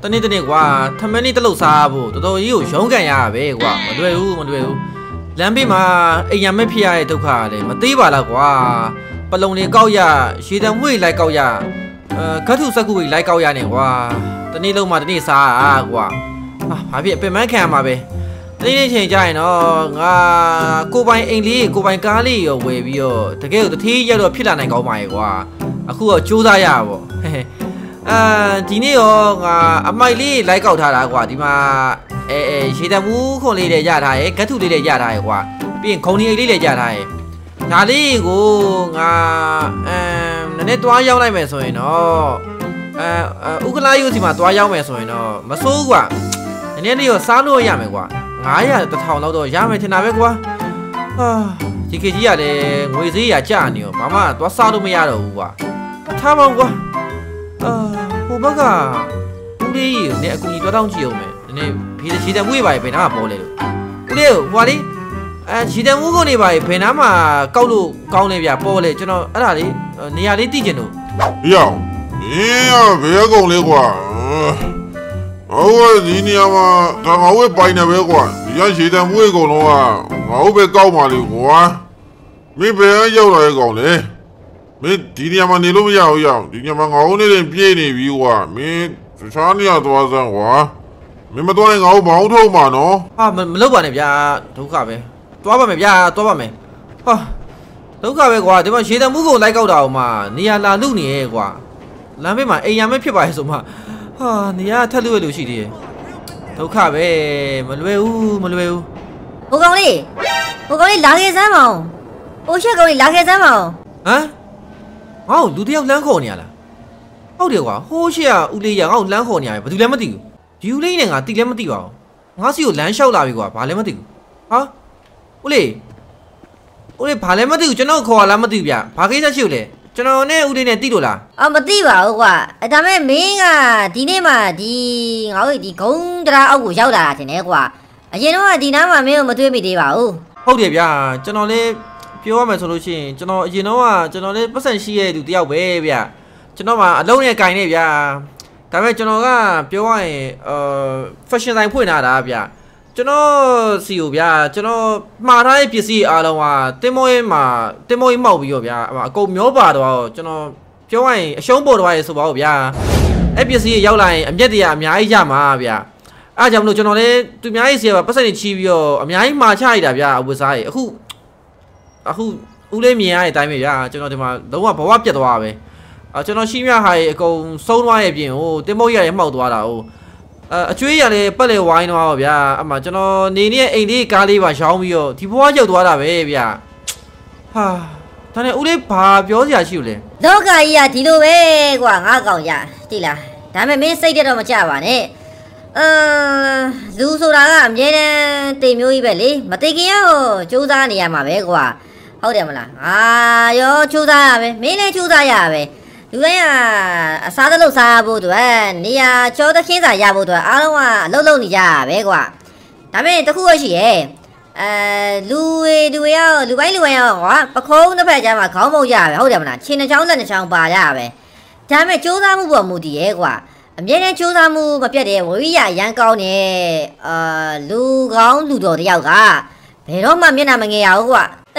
ตอนนี้กว่าทำไมนี่ตลกซาบุตัวยิ่งช่องกันยาเว้ยกว่ามาด้วยอู้มาด้วยอู้แล้วพี่มาไอ้ยังไม่พี่ไอ้ตัวขาเลยมาตีบ่าละกว่าปลงนี่เกาหยาชีดังวุ้ยไรเกาหยาเขาถูกสกุลไรเกาหยาเนี่ยว่าตอนนี้ลงมาตอนนี้ซากว่าหาพี่เป็นแม่แค่มาเว้ยตอนนี้เฉยใจเนาะกูไปเองลี่กูไปกาลี่เอาเว้ยพี่อ๋อแต่เกี่ยวกับที่ยาด้วยพี่หลานในเกาหมายกว่ากูเอาจูซายาบ่ทีนี้อ๋องอเมริกาไล่เกาท่าละกว่าที่มาชีดามูคนเลี้ยยาไทยกระทู้เลี้ยยาไทยกว่าเปลี่ยนคนนี้เลี้ยยาไทยนาลีกูนั่นเนี่ยตัวยาวเลยไม่สวยเนาะอุกลาอยู่ที่มาตัวยาวไม่สวยเนาะมาสู้กว่านั่นเนี่ยเลี้ยสามร้อยยามกว่าง่ายอะแต่ทำเราตัวยามไม่ถนัดกว่าที่คือที่อะไรงวยซีอยากจ้างเนี่ยมามาตัวสามร้อยไม่ยากหรอกกว่าทำเอากว่า我爸爸，屋里那姑娘多当机有没？那平时骑在尾巴被哪跑来了？屋里我哩，骑在五个那边被哪嘛高路高那边跑来，就那哪里？你哪里地界了？呀，你呀别讲那个，我你呀嘛，但我会摆那别个，你呀骑在五个路啊，我被高嘛的个，没别人要来讲嘞。没今天嘛，你都不要要，今天嘛，我那点便宜比我，没啥你要多少我，没么多人我毛头嘛喏。啊，没老板那边偷咖啡，多吧没边多吧没，啊，偷咖啡瓜，对吧？现在木工来搞到嘛，你呀拿六年瓜，那边嘛，哎呀没皮白什么，啊，你呀太溜来溜去的，偷咖啡，没溜乌没溜乌。我讲你拿开三毛，我先讲你拿开三毛。啊？เอ้าดูที่เอาล้างคอเนี่ยล่ะเอาเดี๋ยวว่าโหเชี่ยอูเลยอ่ะเอาล้างคอเนี่ยบ่ดูแล้วไม่ติดอยู่ดิวเลยเนี่ยงาติดแล้วไม่ติดป่าวงาสิโหล้างชอกลาไปกว่าบาแล้วไม่ติดฮะอูเลยบาแล้วไม่ติดจนขอล่ะไม่ติดป่ะบาเกษะชิโหเลยจนเนี่ยอูเลยเนี่ยติดโหล่ะอ๋อไม่ติดป่าวกว่าแต่แม้มิงอ่ะดีนี่มาดีงาดิกงตราออกกูชอกลาจริงเลยกว่าอะยินว่าดีน้ามามิงไม่ตื้อไม่ดีป่าวဟုတ်တယ်ဗျာจนเลยပြောရမယ်ဆိုလို့ရှိရင်ကျွန်တော်အရင်တော့ကကျွန်တော်လေးပတ်စံရှိရဲ့သူတယောက်ပဲဗျကျွန်တော်မှာအလုံးနဲ့ကင်နေဗျဒါပေမဲ့ကျွန်တော်ကပြောရရင်fashion design ဖွင့်လာတာဗျကျွန်တော်စီကိုဗျကျွန်တော်မှားထားတဲ့ပစ္စည်းအားလုံးကတင်မောရေးမောက်ပြီးတော့ဗျအကုန်မျောပါတော့ကျွန်တော်ပြောရရင်အရှုံးပေါ်တော့ရဆိုပါဦးဗျအဲ့ပစ္စည်းရောက်လာရင်အမျက်တရားအများကြီးရမှာဗျအားကြောင့်မလို့ကျွန်တော်လေးသူများကြီးစီကပတ်စံချီးပြီးတော့အများကြီးမှားချလိုက်တာဗျအဝတ်စားကြီးအခုဦးလေးမြင်ရတဲ့အတိုင်းပဲဗျာကျွန်တော်ဒီမှာလုံးဝဘဝပြတ်သွားပါပဲကျွန်တော်ရှိမြဟာရေအကုန်ဆုံးသွားရဲ့ပြင်ဟိုတင်မုတ်ရရဲ့မှောက်သွားတာဟိုအကျွေးရလည်းပတ်လေဝိုင်းသွားပါဗျာအမှကျွန်တော်နေနေတဲ့အိမ်လေးကားလေးပါရောင်းပြီးတော့ဒီဘဝရောက်သွားတာပဲဗျာဟာဒါနဲ့ဦးလေးဘာပြောစရာရှိလဲလောကကြီးကဒီလိုပဲကွာငါကောင်ရတိလားဒါပေမဲ့မင်းစိတ်တော့မကြပါနဲ့လူဆိုတာကအမြဲတမ်းတိမ်မျိုးကြီးပဲလေမတိမ်ခင်ရောစူးစမ်းနေရမှာပဲကွာဟုတ်တယ်မလားရောချူစားရပဲမင်းလည်းချူစားရပဲလူတိုင်းကအစားသလုပ်စားဖို့အတွက်နေရာကျော်သခင်းစာရဖို့အတွက်အားလုံးကအလုပ်လုပ်နေကြရပဲကွာဒါပေမဲ့တခုတော့ရှိရဲ့လူပိုင်းရောကွာပခုံးတစ်ဖက်ကျမှခေါင်းမုတ်ရပဲဟုတ်တယ်မလားခြေနှချောင်းလက်နှချောင်းပါရပဲဒါပေမဲ့ချူစားမှုပေါ်မူတည်ရဲ့ကွာအမြဲတမ်းချူစားမှုမပြတ်တဲ့ဝရိယရန်ကောင်းတဲ့လူကောင်းလူတော်တယောက်ကဘယ်တော့မှမျက်နှာမငယ်ရဘူးကွာတ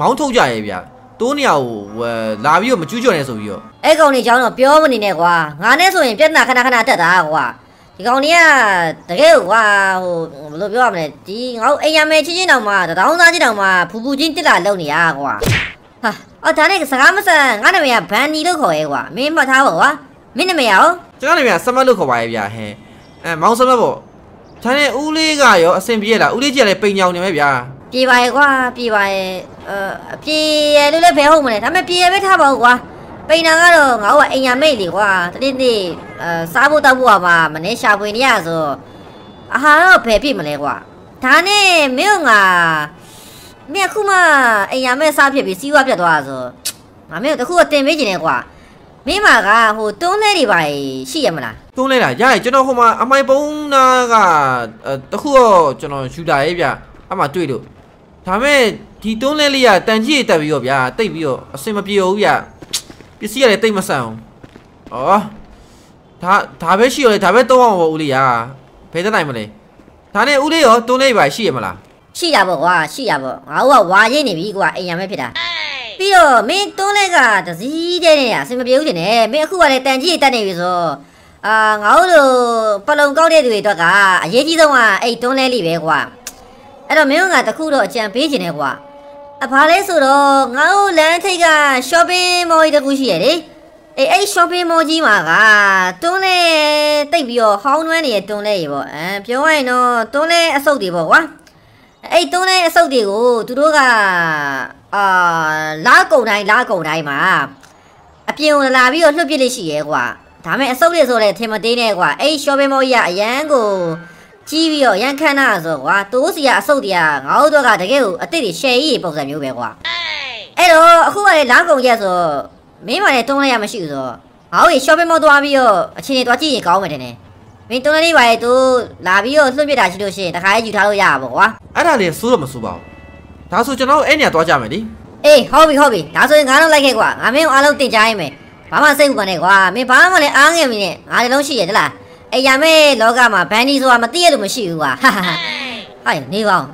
မောင်းထုတ်ကြရဲ့ဗျာတိုးနေရကိုလာပြီးတော့မကျူးကျော်နေဆိုပြီးတော့အဲ့ကောင်နေကြောင်းတော့ပြောမနေနဲ့ကွာငါနဲ့ဆိုရင်ပြဿနာခဏတက်တာကွာဒီကောင်နေကတကယ်ကွာဟိုဘယ်လိုပြောရမလဲဒီငါ့အိမ်ရမယ်ချင်းတောင်မှတောင်းစားချင်းတောင်မှဖူဖူချင်းတက်လာလုံနေရကွာဟာအော်ဒါနဲ့စကားမဆက်ငါနာမည်ကဘန်နီလို့ခေါ်ရဲကွာမင်းမှတ်ထားပါကွာမင်းနာမည်ရောကျွန်တော်နာမည်ကစမတ်လို့ခေါ်ပါရဲ့ဗျာဟဲ့မောင်းစမတ်ပေါ့ဒါနဲ့ဦးလေးကရောအဆင်ပြေလားဦးလေးကြီးကလည်းပိန်ညောင်နေမယ်ဗျာပြေပါရဲ့ကွာပြေပါရဲ့အပြေရလို့လည်းဘယ်ဟုတ်မလဲဒါပေမဲ့ပြေရပဲထားပါဦးကွာ Penang kalau awak ingin meli wah, tadi ni sabu tabu apa, mana sabu ni ya so, aha, pepi mana wah, tanah memang ah, memang aku mah ingin meli sabu pepi siapa je doa so, memang tak aku ada macam ni wah, memang ah, hutung ni ribai siapa mana? Hutung ni lah, jadi jono aku mah amai bung na kan, tak aku jono sudah je, amai tu itu, tanah hitung ni ya, tanji tapi biar, semua biar biar. 必须来对么上，哦，他别去了，他别多往我屋里啊，陪着来么嘞？他那屋里哦，多那一百去么啦？去呀不哇，去呀不，啊我挖人呢比我哎呀没陪他，比如没多那个就是一点点呀，什么表现呢？没苦啊嘞，但是但那位说，啊我都不能搞那对多个，也知道嘛，哎多那里边哇，哎都没有啊，他苦了，讲别进来哇。 apa lagi suruh, ngau lantai kan shopping mall itu kucing ni, shopping mall ni mana, tu le tapi yo, hal ni tu le ibu, pernah no, tu le asal di bawah, tu le asal di bawah, tu tu kan, lagu ni mah, pernah lagu yo lebih lagi kuah, tapi asal di asal le tema dia kuah, shopping mall ya, yang ku. 只要人看那时候，我都是要收的啊！好多个这个对的生意不是牛逼哇！哎喽，后来老公也说，没嘛的东南亚么修说，后来小白毛多阿比哦，今年多几高么的呢？没东南亚外头那比哦，准备大些东西，他还有他老家不哇？哎，他连收都没收吧？他说叫那俺俩多家么的？哎，好比好比，他说俺拢来给我，俺没有俺拢对家的么？爸妈辛苦的我，没爸妈的俺个么呢？俺的东西也得啦。 哎呀妹，老干嘛？白天说俺们爹都没修啊！哈哈哈！哎，你讲，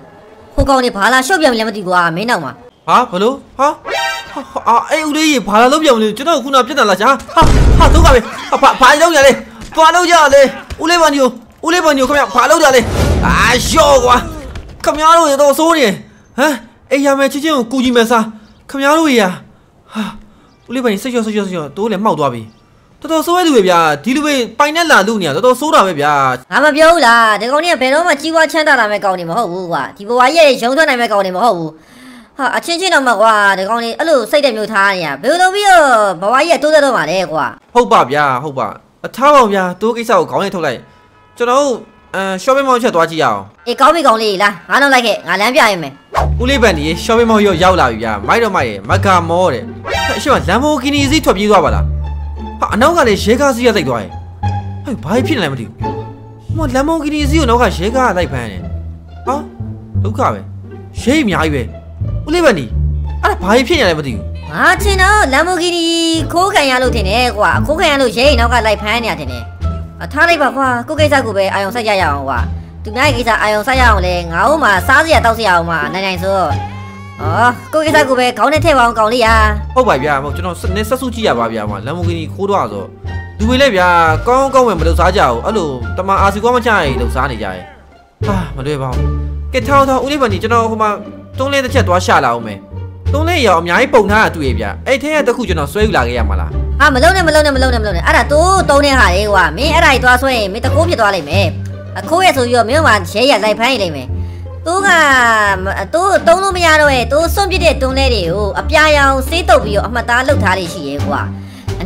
我告你爬了，小表妹那么对我没弄嘛？啊，不喽？啊啊！哎，我哩爬了老表妹，今朝我姑娘别打了，啥？哈哈，走开呗！啊，爬到家嘞，爬到家嘞！我哩朋友，看呀，爬到家嘞！啊，笑话！看呀，路也到手呢。啊，哎呀妹，最近我估计没啥，看呀路呀。啊，我哩朋友睡觉，都来冒多呗。 都收来路边，地路边摆那烂路呢，都收到那边。俺们表啦，这个呢，白龙嘛，几万千到那边搞的嘛好无哇，地不话也乡村那边搞的嘛好无。哈，啊，亲戚那么哇，这个呢，一路谁都没有他呀，表都没有，不话也都在都嘛的哇。好吧呀，好吧，啊，他那边都给少搞点出来，这都，小白猫吃多几样。你搞没搞哩啦？俺都来去，俺两边也没。屋里边的小白猫要咬啦呀，买都买，买干么的？是吧？咱们给你最特别多吧啦。 那个嘞，谁家是要在管？哎，白骗来么的！我那么给你只有那个谁家在骗呢？啊，都干呗，谁没有？我来问你，俺白骗来么的？啊，天哪！那么给你可看伢路听的话，可看伢路谁那个在骗伢听的？啊，他那办法，可给啥个呗？俺用啥家养哇？对面给啥？俺用啥养嘞？俺嘛啥子也都是养嘛，奶奶说。 哦，过去啥个呗？搞点太王搞的呀！好白边，我今朝那杀手机也白边嘛，那我给你哭多少个？对面那边刚没留啥脚，阿路他妈阿水光么家留啥呢家？啊，没对吧？给偷，屋里边你今朝他妈东来的车多下了没？东来要伢一蹦他对边，哎，天下都苦就那水哪个样嘛啦？啊，没漏呢，阿拉都那啥的哇，没阿拉一多水，没得狗屁多嘞没，啊，口也受药，没有嘛，钱也来赔嘞没。 都啊，都东路么样了喂？都送别的东来的哦，啊，别样谁都不要，俺们打老他的事业哇。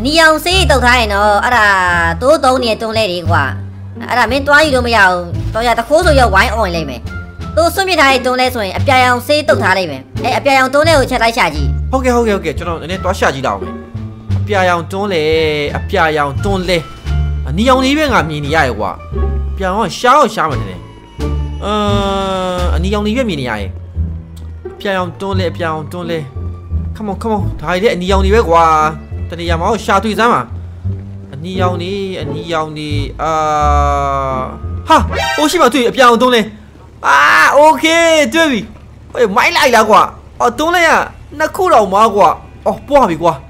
你要谁都他呢？阿拉都东年东来的哇，阿拉没多有都没有，大家他口水要玩完嘞没？都送别他的东来送，啊，别样谁都他嘞没？哎，别样东来我吃来下集。OK， 就让人家多下集了没？别样东来，啊，别样东来，啊，你要那边啊，明年爱哇，别样下么子嘞？ 你用你越米呢？哎，别用动力 ，come on， 他一天你用你越瓜，但你也冇下对战嘛。你用你哈，我起码对别用动力啊 ，OK， 对比，哎，买来了瓜，哦，动力呀，那苦劳嘛瓜，哦，不好比瓜。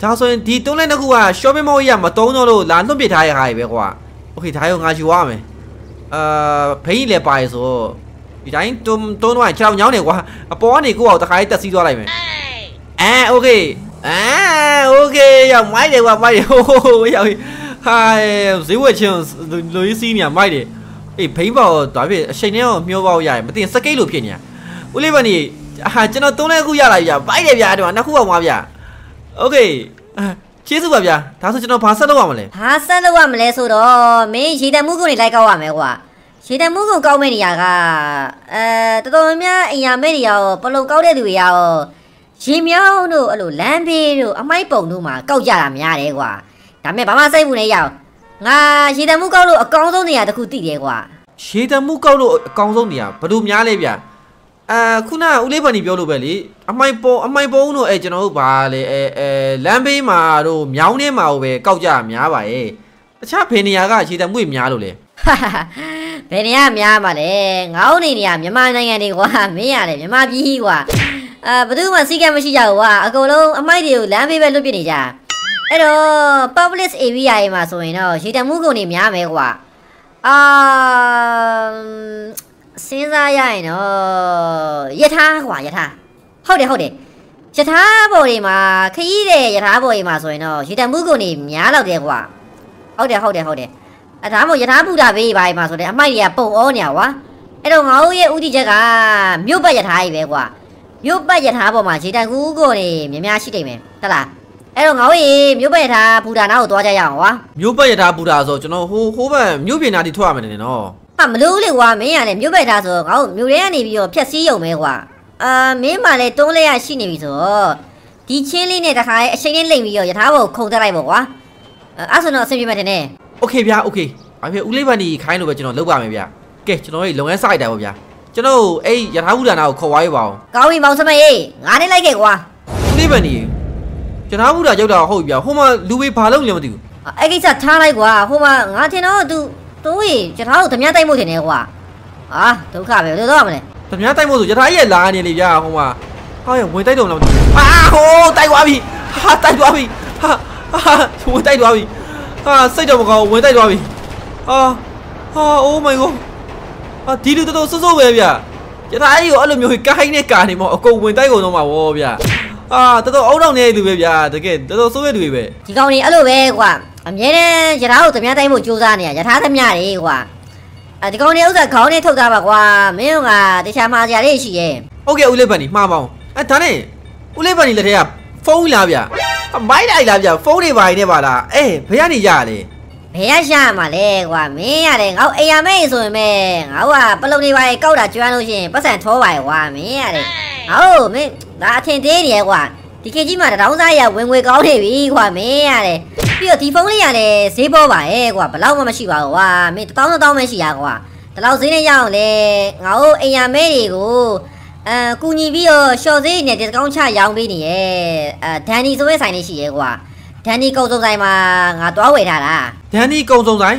他说你动力那苦啊，小白猫一样嘛，动脑喽，懒都别他一下别瓜。OK， 他有俺去玩没？ 陪你来摆的时候，以前都弄来吃老鸟呢，哇！包你给我，他还得洗多来没？哎 ，OK， 要买的哇，买的，要，哎，谁会请刘新娘买的？哎，陪包代表新娘苗包也，没等十几路骗你。我来问你，啊，今朝东来姑爷来呀，买的呀，对吧？那姑我买呀。OK， ကျေးဇူးပါဗျာဒါဆိုကျွန်တော်ဘာဆက်လုပ်ရမလဲဘာဆက်လုပ်ရမလဲဆိုတော့မင်းရေတံမှုကုန်နေလိုက်ကောက်ရမယ်ကွာရေတံမှုကုန်ကောက်မဲ့နေရကတော်တော်များအင်ယာမဲ့နေရပလုံကောက်တဲ့သူတွေရောရေမြောင်းတို့အဲ့လိုလမ်းဘေးတို့အမိုက်ပုံတို့မှာကောက်ကြတာများတယ်ကွာဒါမဲ့ဘာမှစိတ်ဘူးနဲ့ရအောင်ငါရေတံမှုကောက်လို့အကောင်းဆုံးနေရာတစ်ခုသိတယ်ကွာရေတံမှုကောက်လို့အကောင်းဆုံးနေရာဘယ်လိုများလဲဗျာခုနဦးလေးပါနေပြောလို့ပဲလေအမိုက်ပုံတို့ကျွန်တော်တို့ဘာလဲလမ်းဘေးမှာတို့မြောင်းထဲမှာပဲကောက်ကြတာများပါရဲ့တခြားဘယ်နေရာကရေတံမှုတွေများလို့လဲဘယ်နေရာများပါလဲငေါ့နေနေရမြန်မာနိုင်ငံတွေကွာမင်းရတယ်မြန်မာပြည်ကွာဘယ်သူမှစီကံမရှိကြဘူးကွာအကုန်လုံးအမိုက်တွေကိုလမ်းဘေးပဲလွတ်ပြနေကြအဲ့တော့ public area တွေမှာဆိုရင်တော့ရေတံမှုကုန်တွေများပဲကွာစဉ်းစားရရင်တော့ယထာကွာယထာဟုတ်တယ်ယထာပေါ်တွေမှာခရီးတဲ့ယထာပေါ်တွေမှာဆိုရင်တော့ရေတံမှုကုန်တွေများလောက်တယ်ကွာဟုတ်တယ်အဲ့ဒါမှယထာပူတာပဲပါမှာဆိုတဲ့အမိုက်တွေကပုံဩနေရကွာအဲ့တော့ငါတို့ရဲ့ဥတီချက်ကမြို့ပတ်ယထာကြီးပဲကွာမြို့ပတ်ယထာပေါ်မှာရေတံမှုကုန်တွေများရှိတယ်မယ်ဟုတ်လားအဲ့တော့ငါတို့ရေမြို့ပတ်ယထာပူတာနားကိုသွားကြရအောင်ကွာမြို့ပတ်ယထာပူတာဆိုကျွန်တော်ဟိုဘက်မြို့ပြင်နာတိထွက်ရမယ်နေနော်ဟာမလို့လေကွာမင်းကလည်းမြို့ပဲထားဆိုတော့ငါ့ကိုမြို့ထဲကနေပြီးတော့ဖြတ်စည်းရုံပဲကွာမင်းမှလည်းတွန်းလဲရရှိနေပြီဆိုတော့ဒီချင်းလေးနဲ့တခါရဲ့အချိန်လေးလိမ့်ပြီးတော့ယထာဘောခုန်တက်လိုက်ပေါ့ကွာအဲ့ဆိုတော့အဆင်ပြေမှတင်နေโอเคဗျာโอเคဘာဖြစ်ဦးလေးပါနေခိုင်းလို့ပဲကျွန်တော်လုပ်ပါမယ်ဗျာကဲကျွန်တော်ရေလုပ်ငန်းစလိုက်တာပေါ့ဗျာကျွန်တော်အဲ့ယထာဘူဒါနာကိုခေါ်သွားရပါအောင်ကောင်းပြီမောင်စမေးငါနဲ့လိုက်ခဲ့ကွာဦးလေးပါနေယထာဘူဒါရောက်တာဟုတ်ပြီဗျာဟိုမှာလူပဲဘာလုပ်လဲမသိဘူးအဲ့ကိစ္စထားလိုက်ကွာဟိုမှာငါထင်တော့သူတို့ရေယထာကိုဓမြတိုက်မှုတင်နေကွာဟာဒုက္ခပဲလို့တော့မလဲဓမြတိုက်မှုဆိုယထာရဲ့လာနေလေဗျာဟိုမှာဟာရဝင်တိုက်တော့မလားဟာဟိုတိုက်သွားပြီဟာဝင်တိုက်သွားပြီဟာစိတ်တော့မကောင်းဝင်တိုက်သွားပြီဟာ oh my god ဟာဒီလူတော်စိုးစိုးပဲဗျာယထာကြီးကိုအဲ့လိုမျိုးကိုင်းနဲ့ကာနေမောအကုန်ဝင်တိုက်ကုန်တော့မှာဗောဗျာဟာတော်အောက်တော့နေတဲ့သူပဲဗျာတကယ်တော်စိုးရဲ့သူပဲဒီကောင်ကြီးအဲ့လိုပဲကွာအမြဲတမ်းယထာကိုသမ ्या တိုင်းဖို့ကြိုးစားနေရယထာသမ ्या တွေကွာဒီကောင်တွေဥစ္စာခေါင်းနဲ့ထုတ်သားပါကွာမင်းကတခြားမှားကြရလေးရှိရဲ့ဟုတ်ကဲ့ဦးလေးပန်ကြီးမှားပေါင်းဒါနဲ့ဦးလေးပန်ကြီးလက်ထဲကဖုန်းလာဗျာမိုက်လိုက်လာဗျာဖုန်းတွေပါနေပါလားဘယ်ကနေရလဲဘယ်ရရမှာလဲကွာမင်းရတယ်ငါ့အိမ်ရမဲဆိုရင်ပဲငါ့ကပလုံတွေပါကောက်တာကျွမ်းလို့ရှိရင်ပတ်စံထိုးပါကွာမင်းရတယ်ဟုတ်မင်းဒါအထင်သေးနေရကွာဒီကကြီးမှာတောင်းစားရဝင်ငွေကောင်းနေပြီကွာမင်းရတယ်ပြီးတော့ဒီဖုန်းလေးရတယ်ဈေးပေါ်ပါရဲ့ကွာဘလောက်မှမရှိပါဘူးကွာမင်း1000 2000ပဲရှိရကွာဒီလောက်ဈေးနဲ့ရအောင်လေငါတို့အိမ်ယာမဲတွေကိုကူညီပြီးတော့ရှော့ဈေးနဲ့ discount ချရောင်းပေးနေရဲ့ဒန်နီဆိုတဲ့ဆိုင်လေးရှိရဲ့ကွာဒန်နီကုံစုံဆိုင်မှာငါတွားဝယ်ထားတာဒန်နီကုံစုံဆိုင်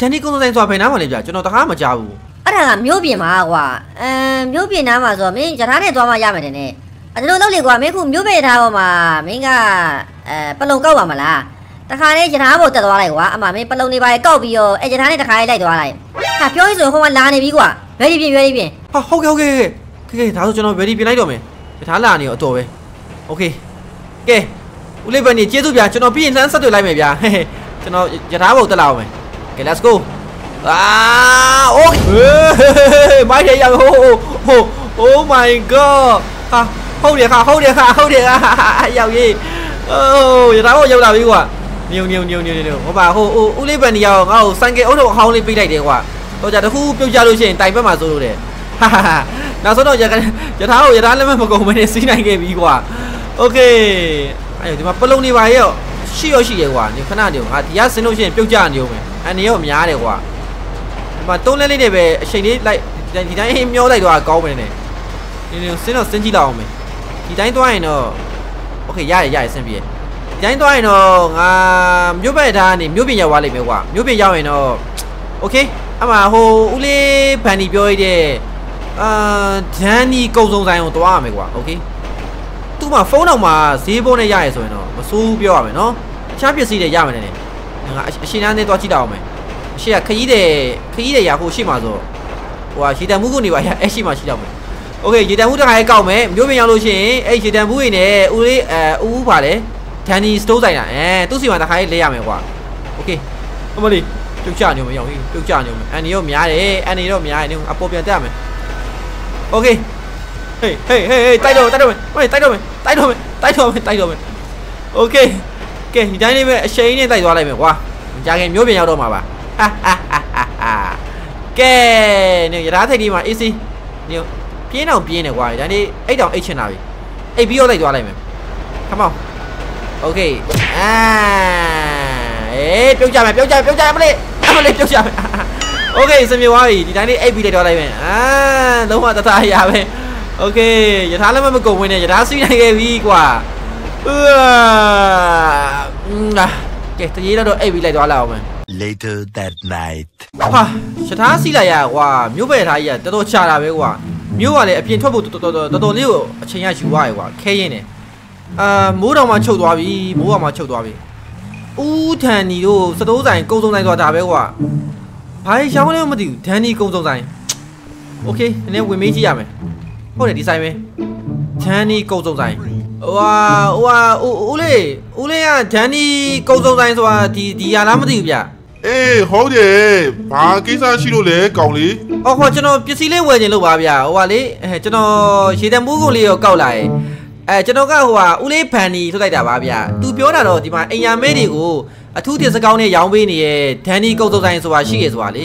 ဒန်နီကုံစုံဆိုင်ဆိုတာဘယ်နားမှာလဲကြာကျွန်တော်တခါမကြားဘူးအဲ့ဒါကမြို့ပြင်မှာကွာမြို့ပြင်နားမှာဆိုတော့မင်းရထားနဲ့တွားမှရမယ်တဲ့အဲ့လိုလုပ်လေကွာမင်းခုမြို့ပဲထားပေါ်မှာမင်းကပလုံကောက်ပါမလားတခါလေးယထာဘောတက်သွားလိုက်ကွာအမမင်းပလုံနေပါရဲ့ကောက်ပြီးတော့ယထာနဲ့တခါလေးလိုက်သွားလိုက်ဟာပြောရင်းဆိုဟိုမှာလာနေပြီကွာရွေးပြင်ဟာဟုတ်ကဲ့ဒါဆိုကျွန်တော်ရွေးပြင်လိုက်တော့မယ်ယထာလာနေတော့အတော်ပဲโอเคကဲဦးလေးပန်ကြီးကျေးဇူးပြကျွန်တော်ပြီးရင်လှမ်းဆက်တွေ့လိုက်မယ်ဗျာကျွန်တော်ယထာဘောတက်လာအောင်မယ်ကဲ let's go โอ้မိုက်ရရဟို oh my god ဟာဟုတ်တယ်ခါရောက်ရေးယထာဘောရောက်လာပြီကွာညိုဟောပါဟိုဦးလေးပန်ကြီးရောငါ့ကိုစိုင်းကဲအုပ်တော့အဟောင်းလေးပေးလိုက်တယ်ကွာတော့ကြတခုပြုတ်ကြလို့ရှိရင်တိုင်ဘက်မှာစိုးလို့တယ်ဟာနောက်ဆုံးတော့ယထာလက်မကုန်မနေစီးနိုင်ခဲ့ပြီကွာโอเคအဲ့ဒီမှာပလုံနေပါရဲ့ရှိရဲ့ကွာဒီခဏနေငါတရားစင်လို့ရှိရင်ပြုတ်ကြနေဦးမယ်အနေရောများတယ်ကွာဒီမှာတုံးလဲလေးနဲ့ပဲအချိန်လေးလိုက်ဒီတိုင်းမျောလိုက်တော့ကောင်းမယ်နဲ့နေစင်တော့စင်ကြည့်လောက်အောင်မယ်ဒီတိုင်းသွားရင်တော့โอเคရတယ်စင်ပြည့်ရိုင်းသွားရင်တော့ငါမြို့ပဲဒါကနေမြို့ပြင်ရောက်သွားလိမ့်မယ်ကွာမြို့ပြင်ရောက်ရင်တော့โอเคအမဟိုဦးလေးဗန်နီပြောရတဲ့ဒန်နီကုံစုံဆိုင်ကိုသွားရမယ်ကွာโอเคသူ့မှာဖုန်းတော့မှာဈေးပေါ်နဲ့ရရဲဆိုရင်တော့မစိုးဘူးပြောရမယ်နော်အခြားပစ္စည်းတွေရမယ်နဲ့ငါအရှင်သားနဲ့သွားကြည့်တော့အောင်မယ်အရှင်ကခရီးတဲ့ရာဟိုရှိမှာဆိုဟိုဟာရေတံမှုကနေပါရအဲ့ရှိမှာရှိတော့မယ်โอเคရေတံမှုတခါလေးကောက်မယ်မြို့ပြင်ရောက်လို့ရှိရင်အဲ့ရေတံမှုတွေနဲ့ဦးလေးဦးပါလေဒန်နီစတိုးဆိုင်တာသူ့စီမှာတခါလေးလဲရမယ်ကွာโอเคအမလေးပြုတ်ကြနေအောင်အန်နီရောများတယ်အပေါ်ပြန်တက်ရမယ်โอเคဟေးတိုက်တော့မယ်โอเค ကဲဒီတိုင်းလေးပဲအချိန်နဲ့တိုက်သွားလိုက်မယ်ကွာကြာခင်မျိုးပြင်ရောက်တော့မှာပါဟာဟာဟာဟာကဲနေရထားထိပ်ဒီမှာ AC နေပြင်းအောင်ပြင်းတယ်ကွာဒီတိုင်းလေးအိတ်တောင်အိတ်ချင်တာပြီအိတ်ပြီးတော့တိုက်သွားလိုက်မယ် Come on Okay အာပြုတ်ကြမယ်ပြုတ်ကြမယ်မလေးပြုတ်ကြမယ် Okay စမြေသွားပြီဒီတိုင်းလေးအိတ်ပြီးတိုက်သွားလိုက်မယ်အာလုံးဝတသားရပဲ Okay ရထားလည်းမကုန်ဝင်နဲ့ရထားစီးနိုင်ခဲ့ပြီကွာကဲတကြီးတော့အိပ်ပြီးလိုက်သွားလာအောင်မယ် Later that night ဟာရထားစီးလိုက်ရကွာမြို့ပဲထားကြီးကတော်တော်ချတာပဲကွာမြို့ကလည်းအပြင်ထွက်ဖို့တော်တော်လေးကိုအချိန်ရယူရတယ်ကွာခဲရင်းတယ်မိုးတောင်မှချုပ်သွားပြီဦးထန်နီတို့စတိုးဆိုင်ကုန်းစုံဆိုင်ဆိုတာပဲကွာဘာလဲရှောင်းလည်းမသိဘူးဒန်နီကုန်းစုံဆိုင် Okay နည်းနည်းဝင်မေးကြည့်ရမယ်ဟုတ်တယ်ဒီဆိုင်ပဲဒန်နီကုန်းစုံဆိုင်ဦးလေးကဒန်နီကုန်းစုံဆိုင်ဆိုတာဒီရလားမသိဘူးဗျအေးဟုတ်တယ်ဘာကိစ္စရှိလို့လဲကောင်လေးအော်ဟောကျွန်တော်ပစ္စည်းလေးဝယ်ခြင်းလို့ပါဗျဟိုကလေကျွန်တော်ရေတံမိုးကိုလေးရောကောက်လာတယ်ကျွန်တော်ကဟိုကဦးလေးဖန်နီထုတ်လိုက်တာပါဗျသူပြောတာတော့ဒီမှာအင်ယာမဲတွေကိုအထူးတင်စကောင်းနဲ့ရောင်းပေးနေရဲ့ဒန်နီကုန်းစုံဆိုင်ဆိုတာရှိရဲ့ဆိုတာလေ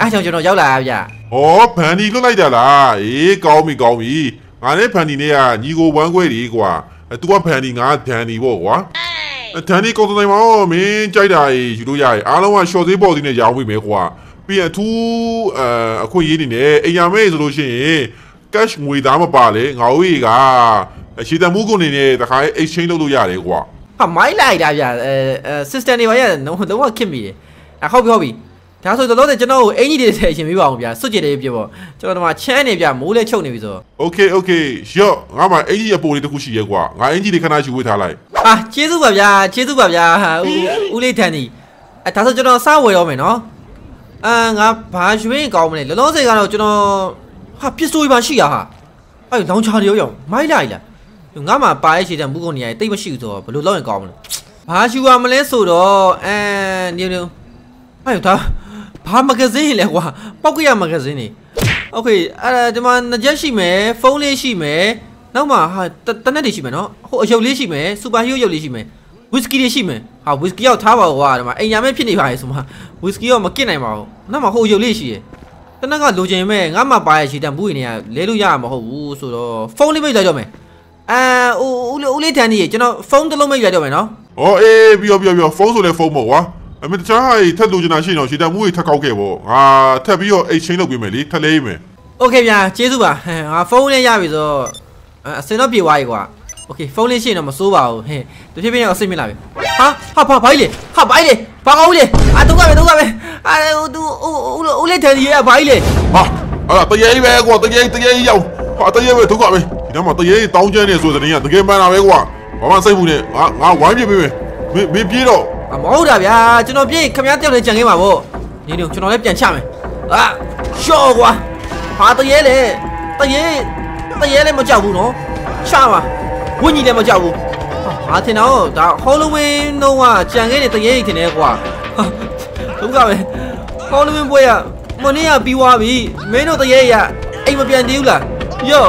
အားကြောင့်ကျွန်တော်ရောက်လာတာဗျဟောဖန်နီထုတ်လိုက်တာလားအေးကောင်းပြီငါနဲ့ဖန်ဒီနဲ့ကညီကိုဝမ်းခွဲတွေကွာသူကဖန်ဒီငါဒန်ဒီပေါ့ကွာဒန်ဒီကုန်းစုံဆိုင်မှာမင်းကြိုက်တာယူလို့ရတယ်အားလုံးကရှော့သေးပေါ်သေးနဲ့ရောင်းပေးမယ်ကွာပြီးရင်အခွင့်အရေးနေနဲ့အိမ်ရမဲဆိုလို့ရှိရင် cash ငွေသားမပါလေငါတို့ကရှေ့တမှုကုန်နေနဲ့တခါ exchange လုပ်လို့ရတယ်ကွာဟာမိုက်လိုက်တာဗျsystem တွေပါရလုံးဝခက်မိတယ်ဟုတ်ပြီဒါဆိုတော့ကျွန်တော်ကိုအင်ကြီးတွေဆယ်ရှင်ပေးပါအောင်ဗျာစွတ်ကြည်တယ်ပြပေါ့ကျွန်တော်တို့မှာချမ်းနေဗျမိုးလဲချုပ်နေပြီဆိုတော့ Okay ရော့ငါမှအင်ကြီးအပိုလေးတစ်ခုရှိရဲကွာငါအင်ကြီးတွေခဏယူဝေးထားလိုက်ဟာကျေးဇူးပါဗျာဦးလေးထန်ဒီဒါဆိုကျွန်တော်စဝယ်ရောမယ်နော်ငါဘာရွေးကောင်းမလဲလောလောဆယ်ကတော့ကျွန်တော်ဟာပစ္စတိုပါရှိရဟာအဲ့လောင်ချာတွေရောမိုက်လိုက်လားငါမှပါရရှိတဲ့မူကုန်နေရတိတ်မရှိဘူးဆိုတော့ဘယ်လိုလုပ်ရင်ကောင်းမလဲဘာယူရမလဲဆိုတော့နေအဲ့ဒါဘာမဂဇင်းလဲကွာပောက်ကရမဂဇင်းနေ Okay အဲ့ဒါဒီမှာနှစ်ချက်ရှိမယ်ဖုန်းလေးရှိမယ်နောက်မှာဟာတနက်တွေရှိမယ်နော်ဟိုအရုပ်လေးရှိမယ်စူပါဟီးရိုးရုပ်လေးရှိမယ်ဝီစကီတွေရှိမယ်ဟာဝီစကီရောက်ထားပါကွာဒီမှာအိမ်ယာမဲဖြစ်နေပါလေဆိုမှဝီစကီရောမကင့်နိုင်ပါဘူးနောက်မှာဟိုအရုပ်လေးရှိရယ်တနက်ကလိုချင်မဲ့ငါမှပါရရှိတဲ့ဘူးနေရလဲလို့ရမှာမဟုတ်ဘူးဆိုတော့ဖုန်းလေးမိတ်လိုက်ကြမယ်ဦးလေးတန်ကြီးကျွန်တော်ဖုန်းတစ်လုံးမိတ်လိုက်ကြမယ်နော်ဟောအေးပြောဖုန်းဆိုလဲဖုန်းပေါ့ကွာအမေတခြားဟာထက်လိုချင်တာရှိရင်တော့ရှေ့တမူးကြီးထက်ကောက်ခဲ့ပေါ့ငါထက်ပြီးတော့ exchange လုပ်ပေးမယ်လေထက်လေးမယ် Okay ဗျာကျေးဇူးပါငါဖုန်းနဲ့ရပြီဆိုတော့အစင်တော့ပြေသွားပြီကွာ Okay ဖုန်းလေးရှိရင်တော့မစိုးပါဘူးဟဲ့တဖြည်းဖြည်းတော့အဆင်မြင်လာပြီဟာဘာကြီးလေဘာကောင်းကြီးလေတုံးကပဲသူဦးလေးထန်ကြီးရဲ့ဘာကြီးလေဟာအဲ့တရေကြီးပဲကွာတရေကြီးရောက်ဟာတရေပဲတုံးကပဲဒီတော့မှတရေကြီးတောင်းကျန်းနေဆိုတဲ့နေကတကယ်မှန်တာပဲကွာဘာမှစိတ်ဘူးနဲ့ငါဝိုင်းပြပေးမယ်မင်းပြေးတော့မဟုတ်တာဗျာကျွန်တော်ပြေးခမရတယောက်လည်းကြံခဲ့ပါဗောညို့ကျွန်တော်လည်းပြန်ချမယ်ရှော့ကွာဟာတရေလည်းမကြောက်ဘူးနော်ချပါဝင်းကြီးလည်းမကြောက်ဘူးဟာထင်တော့ဒါ Halloween တော့ကကြံခဲ့တဲ့တရေကြီးထင်တယ်ကွာဟုတ်ကဲ့ Halloween ပွဲကမနေ့ကပြီးွားပြီမင်းတို့တရေရအိမ်မပြန်သေးဘူးလားရော့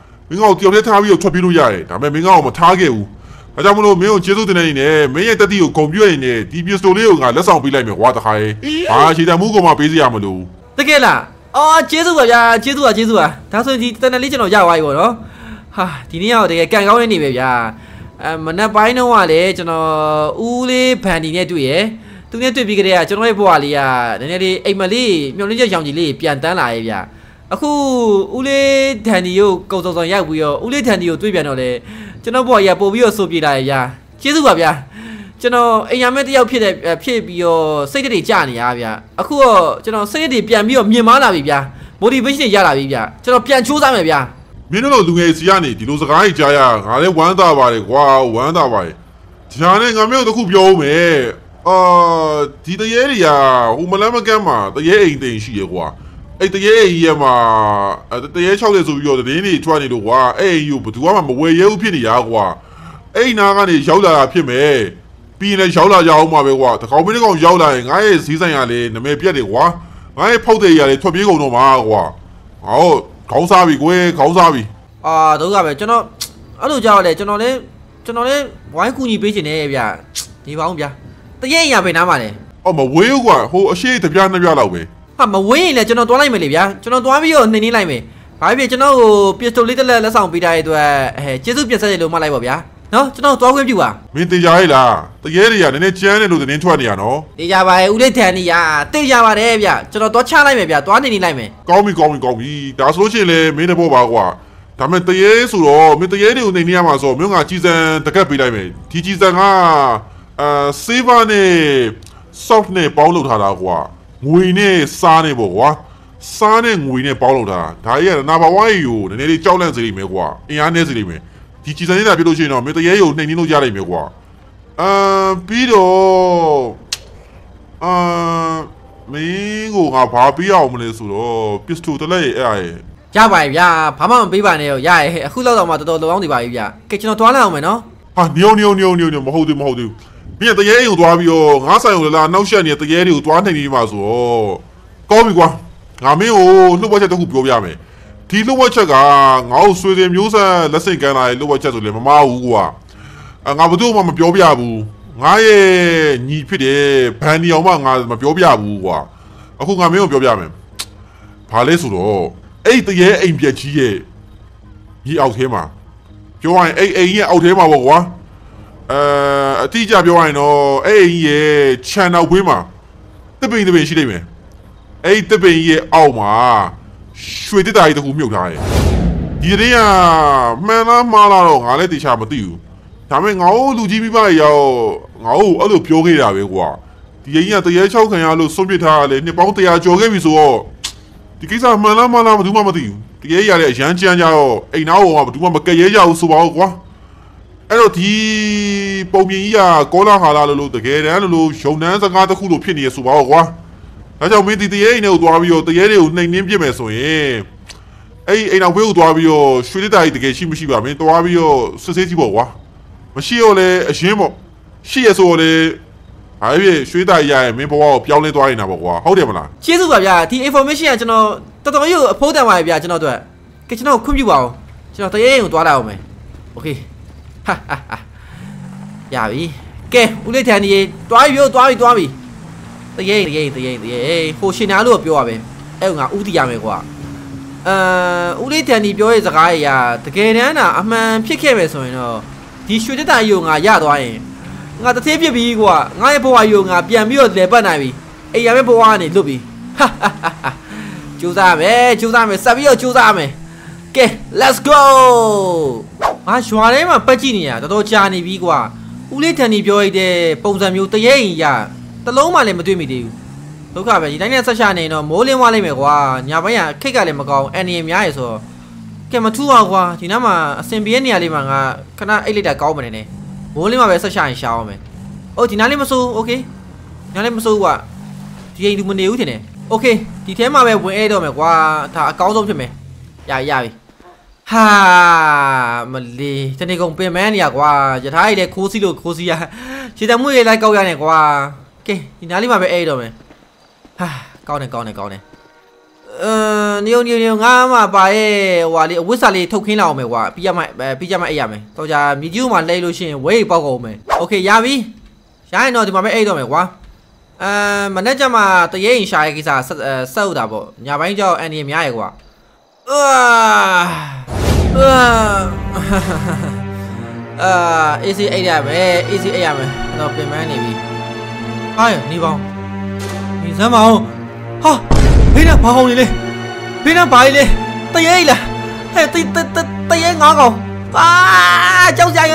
မင်းကတယောက်တည်းထားပြီးတော့ထွက်ပြေးလို့ရတယ်ဒါပေမဲ့မင်းကမထားခဲ့ဘူးအကြောင်းမလို့မင်းကိုကျေးဇူးတင်နေနေမင်းရဲ့တက်တီကိုဂုံပြွေနေဒီပစ္စတိုလေးကိုငါလက်ဆောင်ပေးလိုက်မယ်ကွာတခါရေ။ဟာရှေ့တမူးကိုမှပေးစီရမလို့။တကယ်လား။အော်ကျေးဇူးပါဗျာ။ဒါဆိုဒီတန်နယ်လေးကျွန်တော်ရသွားပြီပေါ့နော်။ဟာဒီနေ့ကတော့တကယ်ကံကောင်းနေပဲဗျာ။မနက်ပိုင်းတုန်းကလည်းကျွန်တော်ဦးလေးဖန်ဒီနဲ့တွေ့ရယ်။သူနဲ့တွေ့ပြီးကြတဲ့ကကျွန်တော်ရဲ့ဘဝလေးကနည်းနည်းလေးအိမ်မလေးမျောလင်းချက်ရောင်ကြီးလေးပြန်တန်းလာရဲ့ဗျာ။အခုဦးလေးဒန်ဒီကိုကုံစုံရောက်ပြီးတော့ဦးလေးဒန်ဒီကိုတွေ့ပြန်တော့လေကျွန်တော်ဘော်ရပို့ပြီးတော့ဆိုပြေးလာရကျေးဇူးပါဗျာကျွန်တော်အိမ်ရမဲတယောက်ဖြစ်ပြီးတော့စိတ်ဓာတ်တွေကျနေရဗျာအခုတော့ကျွန်တော်စိတ်ဓာတ်တွေပြန်ပြီးတော့မြင်မာလာပြီဗျာ motivation တွေရလာပြီဗျာကျွန်တော်ပြန်ချိုးစားမယ်ဗျာမင်းတို့လူငယ်စီကနေဒီလိုစကားကြီးကြားရငါလည်းဝမ်းသာပါတယ်ကွာဒီဟာနဲ့ငါမျိုးတစ်ခုပြောဦးမယ် ဒီတရေတွေကဟိုမလမ်းမကမ်းမှာတရေအိမ်တိမ်ရှိရကွာအဲ့တရေအိမ်ကြီးမှာတရေ60ဆိုပြီးတော့တင်းတွေထွက်နေလို့ကွာအဲ့အိမ်ကြီးကိုဘယ်သူမှမဝယ်ရဲဘူးဖြစ်နေရကွာအဲ့နာကနေရောက်လာတာဖြစ်မယ်ပြီးရင်ရောက်လာကြအောင်ပါပဲကွာတကောင်မင်းတကောင်ရောက်လာရင်ငါရဲ့ဈေးဆိုင်ရလေနမယ်ပြက်တယ်ကွာငါရဲ့ဖောက်တဲ့ရလေထွက်ပြေးကုန်တော့မှာကွာဟုတ်ခေါင်းစားပြီကွယ်ခေါင်းစားပြီတော့ကပဲကျွန်တော်အဲ့လိုကြောက်လေကျွန်တော်လည်းဝိုင်းကူညီပေးခြင်းနဲ့ဗျာဒီပါအောင်ဗျာတရေအိမ်ကဘယ်နားမှာလဲအော်မဝေးဘူးကွာဟိုအရှိတပြားနှစ်ပြားလောက်ပဲဟာမဝေးရင်လည်းကျွန်တော်သွားလိုက်မယ်လေဗျာကျွန်တော်သွားပြီးတော့နှိမ့်နှိမ့်လိုက်မယ်ဘာဖြစ်ကျွန်တော်ကိုပစ္စတိုလေးတစ်လက်လက်ဆောင်ပေးထားတဲ့အတွက်ကျေးဇူးပြဆက်ရလို့မှတ်လိုက်ပါဗျာနော်ကျွန်တော်သွားခွင့်ပြုပါမင်းတေချာရဲ့လားတရေတွေကနည်းနည်းကြမ်းတယ်လို့သတင်းထွက်နေရနော်တေချာပါရဲ့ဦးလေးထန်နေရတေချာပါတယ်ဗျကျွန်တော်သွားချလိုက်မယ်ဗျသွားနေနေလိုက်မယ်ကောင်းပြီဒါဆိုလို့ရှိရင်လည်းမင်းတဘောပါကွာဒါမဲ့တရေဆိုတော့မင်းတရေတွေကိုနေနေရမှာဆိုမင်းကကြီးစံတကက်ပေးလိုက်မယ်ဒီကြီးစံကဆေးဗာနဲ့ soft နဲ့ပေါင်းလုပ်ထားတာကွာငွေနဲ့စားနဲ့ပေါ့ကွာစားနဲ့ငွေနဲ့ပေါင်းလုပ်ထားတာဒါကြီးကနာဘာဝါးရီကိုနည်းနည်းလေးကြောက်လန့်စေလိမ့်မယ်ကွာအင်အားနည်းစေလိမ့်မယ်ဒီကြည်စံနေတာပြလို့ရှိရင်တော့မင်းတရေကိုနှိမ်နှင်းလို့ရနိုင်မယ်ကွာပြီးတော့မင်းကိုငါဘာပေးအောင်မလဲဆိုတော့ပစ္စတိုတစ်လက်ရဲ့အဲ့ရရပါပြီဗျာဘာမှမပေးပါနဲ့ရောရရဲ့အခုလောက်တော့မှတော်တော်လောက်အောင်ဒီပါပြီဗျာကဲကျွန်တော်သွားလိုက်အောင်မယ်နော်ဟာညိုမဟုတ်သေးမင်းတရေကိုသွားပြီးတော့ငါဆိုင်ကိုလာနောက်ဆက်နေတဲ့တရေတွေကိုသွားနှိမ်နေမှာဆိုတော့ကောင်းပြီကွာငါမင်းကိုလှုပ်ဝက်ချက်တစ်ခုပြောပြမယ်ဒီလှုပ်ဝက်ချက်ကငါ့ကိုဆွေစဉ်မျိုးဆက်လက်စိတ်ကမ်းလာတဲ့လှုပ်ဝက်ချက်ဆိုလည်းမမဘူးကွာငါဘယ်သူမှမပြောပြဘူးငါရဲ့ညီဖြစ်တယ်ဘန်ဒီအောင်မှငါမပြောပြဘူးကွာအခုငါမင်းကိုပြောပြမယ်ဘာလဲဆိုတော့အဲ့တရေအိမ်ပြက်ကြီးရဲ့ကြီးအောက်ထဲမှာပြောရရင်အဲ့အိမ်ရဲ့အောက်ထဲမှာပေါ့ကွာအတိအကျပြောရရင်တော့အဲ့အိမ်ရဲ့ခြံနောက်ဘေးမှာတပင်ရှိနေမယ်အဲ့တပင်ရဲ့အောက်မှာရွှေတက်တာကြီးတစ်ခုမြုပ်ထားတယ်။ဒီတည်းကမှန်လားမှားလားတော့ငါလည်းတေချာမသိဘူး။ဒါပေမဲ့ငါ့ကိုလူကြီးမိဘတွေရောငါ့ကိုအဲ့လိုပြောခဲ့တာပဲကွာ။ဒီအိမ်ကတရေ6ခံရလို့ဆုံးပြထားရလေနှစ်ပေါင်း100ကျော်ခဲ့ပြီဆိုတော့ဒီကိစ္စမှန်လားမှားလားဘယ်သူမှမသိဘူး။တရေရတဲ့အရန်ကြမ်းကြတော့အိမ်နောက်ကောင်ကဘယ်သူမှမကယ်ရဲကြဘူးဆိုပါတော့ကွာ။အဲ့တော့ဒီပုံပြင်ကြီးကကောလာဟာလာလို့တကယ်တမ်းလို့ရုံနှန်းစကားတစ်ခုလို့ဖြစ်နေရဆိုပါတော့ကွာ။ဒါကြောင့်မင်းဒီတရေအိမ်ကိုသွားပြီးတော့တရေတွေကိုနှိမ်နှင်းပြစ်မယ်ဆိုရင်အဲ့အိမ်နောက်ဘေးကိုသွားပြီးတော့ရွှေလစ်တာကြီးတကယ်ရှိမရှိပါမင်းသွားပြီးတော့စစ်ဆေးကြည့်ပေါ့ကွာမရှိတော့လဲအရင်ပေါ့ရှိရဆိုတော့လေဘာဖြစ်ရွှေတာကြီးရရင်မင်းဘဝကိုပြောင်းလဲသွားနေတာပေါ့ကွာဟုတ်တယ်မလားကျေးဇူးပါဗျာဒီ information ကကျွန်တော်တော်တော်ကြီးကိုအဖိုးတန်ပါဗျာကျွန်တော်တို့ကကျွန်တော်ခွင့်ပြုပါအောင်ကျွန်တော်တရေအိမ်ကိုသွားလာအောင်မယ်โอเคဟာရပြီကဲဦးလေးထန်ကြီးသွားပြီတရေဟိုရှင်နာလို့ပြောရပဲအဲ့ငါဥတီရမယ်ကွာဦးလေးတန်ဒီပြောရဲ့စကားကြီးကတကယ်တမ်းကအမှန်ဖြစ်ခဲ့မယ်ဆိုရင်တော့ဒီရွှေတက်တာကြီးကိုငါရသွားရင်ငါတစ်သေးပြစ်ပြီးကွာငါရဲ့ဘဝကြီးကိုငါပြန်ပြီးတော့လဲပတ်နိုင်ပြီအိမ်ရမယ့်ဘဝကနေလွတ်ပြီဟာကြိုးစားမယ်ဆက်ပြီးတော့ကြိုးစားမယ်ကဲ let's go ငါရွာထဲမှာပတ်ကြည့်နေရတော်တော်ကြာနေပြီကွာဦးလေးတန်ဒီပြောလိုက်တဲ့ပုံစံမျိုးတရေအိမ်ရတလုံးမှလည်းမတွေ့မိသေးဘူးဒုက္ခပဲဒီတိုင်းနဲ့ဆက်ရှာနေတော့မိုးလင်းသွားလိမ့်မယ်ကွာညာဘက်ကခိတ်ကလည်းမကောင်းအန်နီယံများရယ်ဆိုတော့ကဲမထူးပါကွာဒီနေ့မှအစင်ပြေးနေရလေးမှငါခဏအိတ်လိုက်တာကောင်းမနေနဲ့မိုးလင်းမှပဲဆက်ရှာရင်ရှာအောင်မယ်အိုးဒီနေ့လေးမစိုး okay ညလေးမစိုးကွာဒီအိမ်လူမနေဘူးထင်တယ် okay ဒီထဲမှာပဲဝင်အေးတော့မယ်ကွာဒါအကောင်းဆုံးဖြစ်မယ်ရပြီဟာမလေးတနေ့ကုန်ပင်မနေရကွာယထာကြီးလည်းခိုးစီးရခြေတမွေးလိုက်ကောက်ရနေကွာကဲဒီနားလေးမှာပဲအဲ့တော့မယ်ဟာကောင်းတယ်နေငါမှပါရဲ့ဟွာလေးအဝတ်စားလေးထုတ်ခင်းလာအောင်မယ်ကွာပြီးကြမှအဲ့ရမယ်တော့ကြာမြေကြီးမှာလဲလို့ရှိရင်ဝဲပေါက်ကုန်မယ်โอเคရပြီရရင်တော့ဒီမှာပဲအဲ့တော့မယ်ကွာမနေ့ကမှတရေရင်ရှာရဲ့ကိစ္စဆက်ဥတာပေါ့ညာပိုင်းကြောက်အန်ဒီများရဲ့ကွာအေးစီအဲ့ရမယ်တော့ပြင်ပန်းနေပြီ哎呀，你帮，你怎么哦？哈，别那爬红你嘞，别那爬你嘞，太野了，哎，太野我搞，啊，招架呀，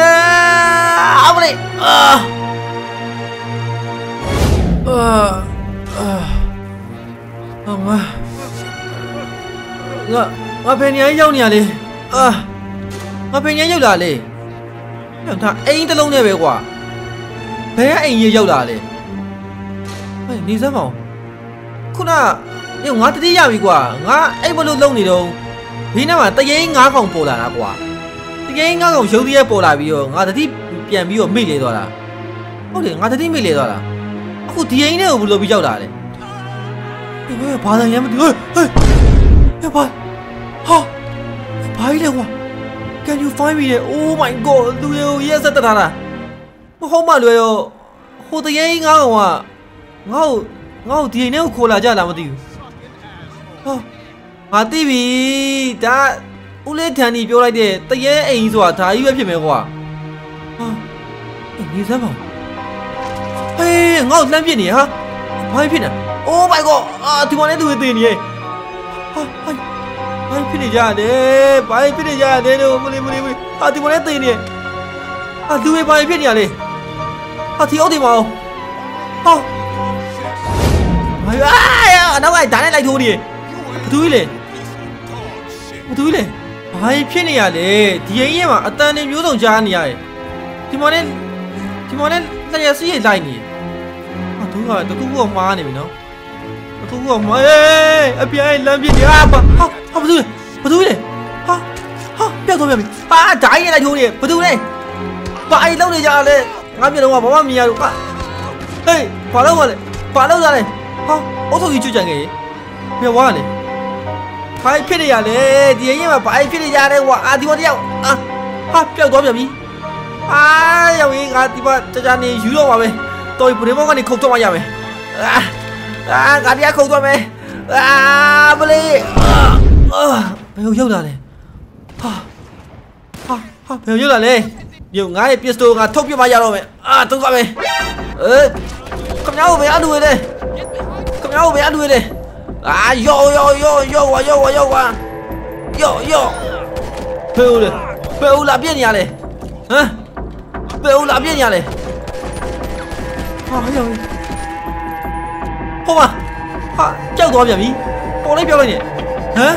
好不嘞，我陪你游你啊嘞，我陪你游哪嘞？让他硬的弄那边挂，陪他硬也游哪嘞？喂，你真冇？可那，你我这里要一个，我哎不都弄你喽？你那嘛，这人我讲不啦那个，这人我讲兄弟也不啦比哟，我这里变比哟没来多啦。好嘞，我这里没来多啦。我这人呢，我不都比较大嘞。哎，爬上也没得，哎，要爬，好，爬一点我。 Can you find me? Oh my god! Do you hear that? That? How much do you? How do you know? How do you know? Call a job, I'm doing. Oh, my TV. That. Only ten if you like it. The year is what I have to make. Oh, you know. Hey, I'm not getting it, huh? My opinion. Oh my god! Do you want to do it in here? Oh. भाई फिर जा दे लो मुली मुली मुली आती बोले तो ही नहीं आती हुए भाई फिर जा ले आती और दिमाग हाँ भाई आह ना भाई जाने लायक हो नहीं तू ही ले भाई फिर नहीं आ ले दिए ही है माँ अतः ने यूँ तो जान यार तिमाने ना ये सही लाइन ही हाँ तू का तो कुछ हुआ नहीं बिना तो कुछ हुआ अभी आए लंबी आप हाँ 不对，不对嘞！啊啊，不要动，不要动！啊，咋也来丢你，不对嘞！把你弄回家嘞，俺别动我，把我灭了！啊，哎，把弄我嘞，把弄他嘞！啊，我手机就这个，不要玩嘞！把你骗的家嘞，第一嘛把你骗的家嘞，我啊地方掉啊啊，不要多不要米！啊，要米俺地方这家你输了我呗，到底不能往俺你口中玩呀呗！啊啊，俺家口中呗！啊，不嘞！ 啊！没有用了嘞！啊啊啊！没有用了嘞！有俺也别说，俺偷别把牙了没？啊，都怪没！干嘛我没安慰嘞？干嘛我没安慰嘞？啊！要！被我拉扁牙嘞！嗯，被我拉扁牙嘞！啊！哎呦！好吧，啊，叫多便宜，包你表了你。 Hah?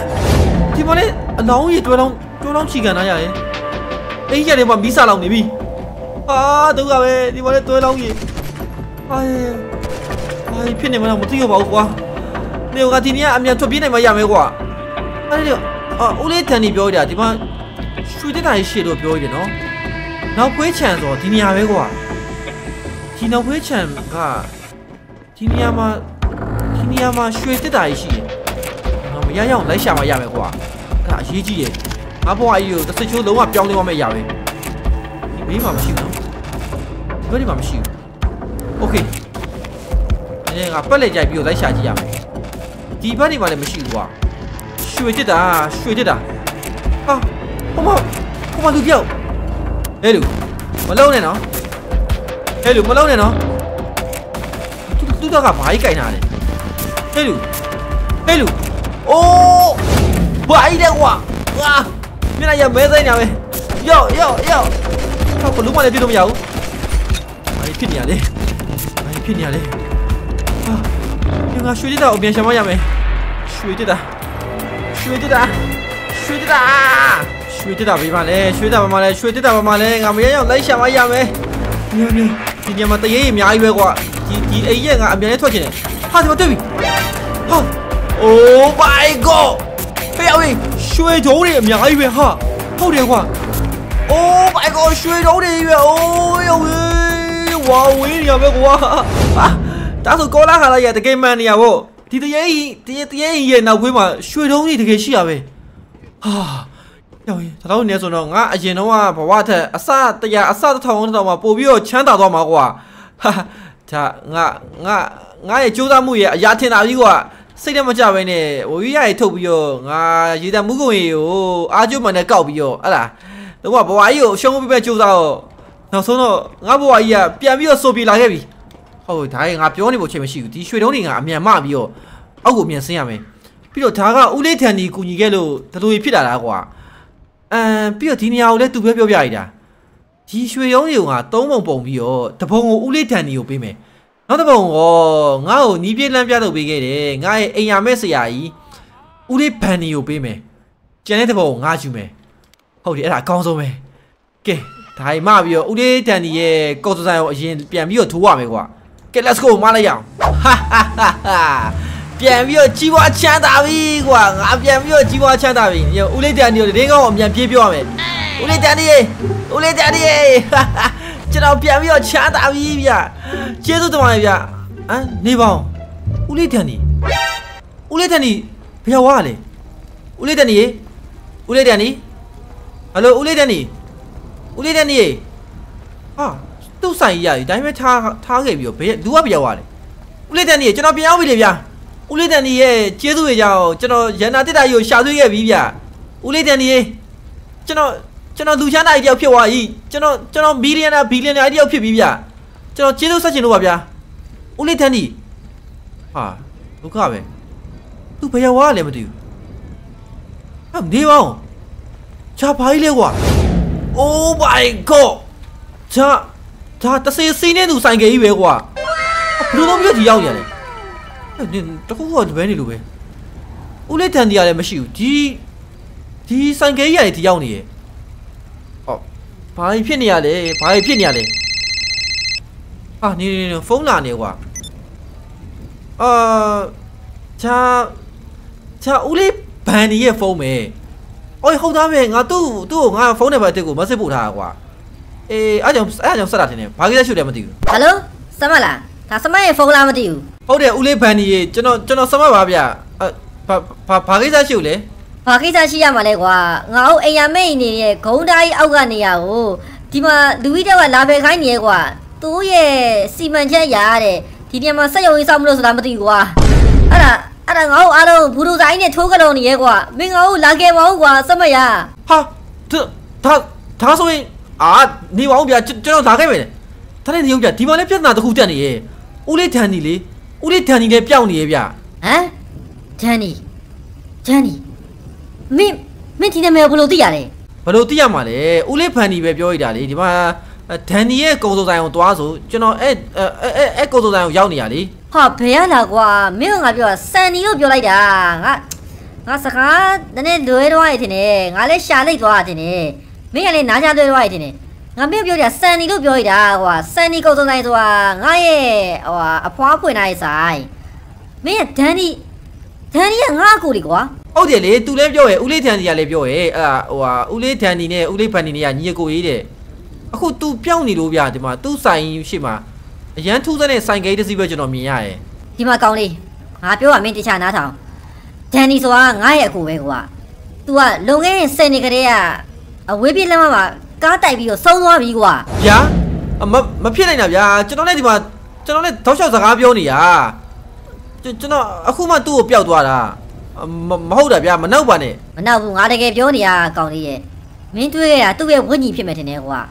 Di mana? Lau ye, dua lau cikan aja ye. Eh, jadi apa bisa lau ni bi? Ah, tu kau eh, di mana dua lau ye? Ayah, ayah, pini mana mesti kau bawa kuah. Ni orang di ni amnya tu pini mana yang kuah? Ada dia. Ah, oleh tani beli dia, di mana? Sudah dah isi dua beli dia, no? Nau kuih cian so, di ni yang kuah. Di nau kuih cian kah? Di ni ama sudah dah isi. 样样来下嘛亚美瓜，那一季耶，俺不怀疑有，但是就龙啊标的外面亚美，没嘛不行，没你嘛不行 ，OK， 反正俺本来就有来下季亚美，第一把你嘛来没行哇，水滴答，啊，我妈都掉，哎呦，没捞呢喏，都到个牌盖那嘞，哎呦。 哦，白的哇啊！你那也没在鸟呗？要！他不弄我来对都没有。哎，骗你啊嘞！啊！你看水滴答，我变什么样没？水滴答，别怕嘞！水滴答，别怕嘞！俺们也要来什么样没？你，今天嘛，大爷也没挨过，第一眼俺别来拖进来，他怎么对比？好。 Oh my god! Hey, wait, shoot down the middle of it, huh? How did it go? Oh my god, shoot down the middle. Oh, wait, wow, wait, yeah, wait, wow. Ah, that's a goal, that's a game, man, yeah, wow. Did the end, now we must shoot down the cage, yeah, wait. Ah, yeah, wait. That's the answer, no, ah, you know, ah, but what? Asa, the town, the one, but we are chanting, the one, wow. Ha, that, ah, it's just a movie, yeah, ten, ah, you are. 谁他妈家外呢？我一眼偷不哟，啊，有点不公平哟，阿舅们来搞不哟，啊啦，那我不怀疑，想我被别揪到哦，那说呢，我不怀疑啊，别没有手臂拉开比，哦，他俺表你不前面是有滴水龙的，俺面麻比哟，阿我面生呀没，比如他个屋里天的姑娘个喽，他都会皮打那个，比如天天屋里都表表一点，滴水龙的啊，都忙帮比哟，他帮我屋里天的有比没？ 那都帮我，我你别两边都别给嘞，我哎呀没事呀伊，屋里盆里有别没，今天都帮我就没，后天他讲说没，给太麻烦了，屋里盆里也搞出啥，现变没有土啊没瓜，给 Let's go 马来样。hahaha. Bienview jiwa chan tapi gua ngap bienview jiwa chan tapi. Yo ulai tani yo de ngau amyan pie pyo ma. Ulai tani ye. Cina bienview chan tapi ya. Jesu tama ya. Ah, ni bang. Ulai tani biar wa le. Ulai tani. Halo ulai tani. Ulai tani ye. Ah. 都上一样，但因为他给表别多表完了。屋里等你，叫他表为的表。屋里等你，接触一下，叫他人家对他有下水也比表。屋里等你，叫他路上那一条票而已，叫他比脸那一条票比表，叫他接触啥情况表？屋里等你，啊，不搞呗，都不要我了不对？啊，没有，查牌了我。Oh my god， 查。 他，他生意生意都上给伊个哇，不如我们就要了嘞。哎，你，这个我这边你路呗？屋里天地啊嘞没收，地，地生意也地要呢。哦，把伊骗你啊嘞，把伊骗你啊嘞。啊，你你你，风哪呢哇？啊，他，他屋里办的也风没？哎，好多呗，我都我风那把这个没收不他哇。 哎，阿强，阿强说啥子呢？爬起来修嘞嘛？对。Hello，三毛啦，他三毛也跑啦嘛对。好的，屋里办的，这那这那三毛吧，别，把爬起来修嘞。爬起来修也嘛嘞哇，我哎呀妹你嘞，狗带熬干你呀哦，他妈路一条老白开你个，都也四门车伢嘞，天天嘛十有一三毛都是咱不对哇。阿拉，阿拉我阿拉不如在你偷个东西个，没我拉给我个三毛呀。哈，他他他说的 啊，你往我边，这老打开没？他那你用点地方嘞骗哪都胡讲的，屋里田地嘞，屋里田地嘞表你表，啊，田地，田地，没，没田地没有不落地啊嘞，不落地啊嘛嘞，屋里骗你别表一点嘞，你妈，田地也搞做啥用多少数，就那哎哎哎搞做啥用养你啊嘞？好，不要那个没有俺表三年都表来的，俺啥个，那那对的话一天嘞，俺嘞下嘞多啊一天嘞，没俺嘞哪家对的话一天嘞。 俺表表的三年都表一点哇，三年高中那一多啊，没有田地，田地俺姑的哇。哦对嘞，都来表的，屋里田地也来表的，啊，哇，屋里田地呢，屋里办地呢，你也过一的。啊，可都表你路表对嘛，都三年有些嘛，人土在那三年的时候就农民啊的。你妈讲的，俺表俺们底下哪趟？田地说俺也过呗哇，都啊，农业生意个的呀， 我未必那嘛，刚代表收多少米哇？呀，啊，没骗人家，就那那地方，就那那头小子俺表你啊，就那那我嘛都表多啦，没好代表，没那管的，没那管的。我哪有俺那个表你啊，讲的耶，没对呀，都要我你骗没听你话，